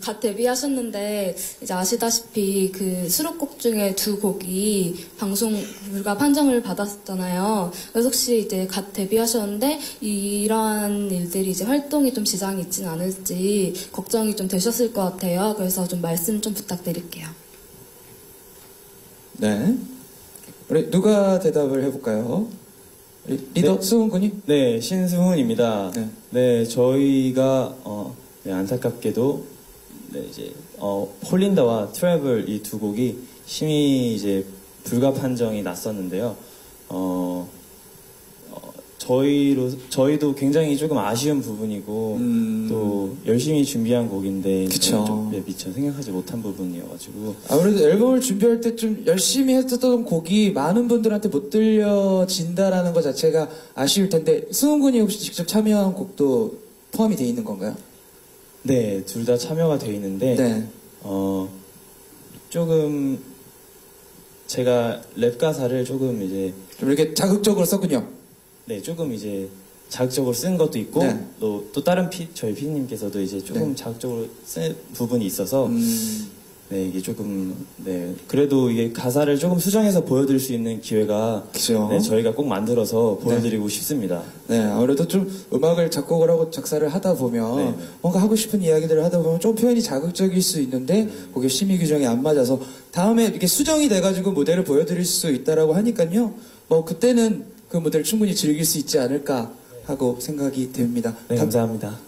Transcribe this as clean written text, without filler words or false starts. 갓 데뷔하셨는데 이제 아시다시피 그 수록곡 중에 두 곡이 방송 불가 판정을 받았잖아요. 그래서 혹시 이제 갓 데뷔하셨는데 이러한 일들이 이제 활동이 좀 지장이 있진 않을지 걱정이 좀 되셨을 것 같아요. 그래서 좀 말씀 좀 부탁드릴게요. 네, 우리 누가 대답을 해볼까요? 리더 수훈 군이? 네, 신수훈입니다. 네, 저희가 네, 안타깝게도 네, 이제 홀린다와 트래블 이 두 곡이 심히 이제 불가 판정이 났었는데요. 저희도 굉장히 조금 아쉬운 부분이고 또 열심히 준비한 곡인데 좀, 네, 미처 생각하지 못한 부분이어가지고 아무래도 앨범을 준비할 때 좀 열심히 했었던 곡이 많은 분들한테 못 들려진다라는 것 자체가 아쉬울 텐데 승훈 군이 혹시 직접 참여한 곡도 포함이 돼 있는 건가요? 네, 둘 다 참여가 돼 있는데 네. 조금 제가 랩 가사를 조금 이제 좀 이렇게 자극적으로 썼군요. 네, 조금 이제 자극적으로 쓴 것도 있고 네. 또 다른 저희 피디님께서도 이제 조금 네. 자극적으로 쓴 부분이 있어서 네, 이게 조금 네, 그래도 이게 가사를 조금 수정해서 보여드릴 수 있는 기회가 네, 저희가 꼭 만들어서 보여드리고 네. 싶습니다. 네, 아무래도 좀 음악을 작곡을 하고 작사를 하다 보면 네. 뭔가 하고 싶은 이야기들을 하다 보면 좀 표현이 자극적일 수 있는데 그게 심의 규정이 안 맞아서 다음에 이렇게 수정이 돼가지고 무대를 보여드릴 수 있다라고 하니까요. 그때는 그 무대를 충분히 즐길 수 있지 않을까 하고 생각이 됩니다. 네, 감사합니다.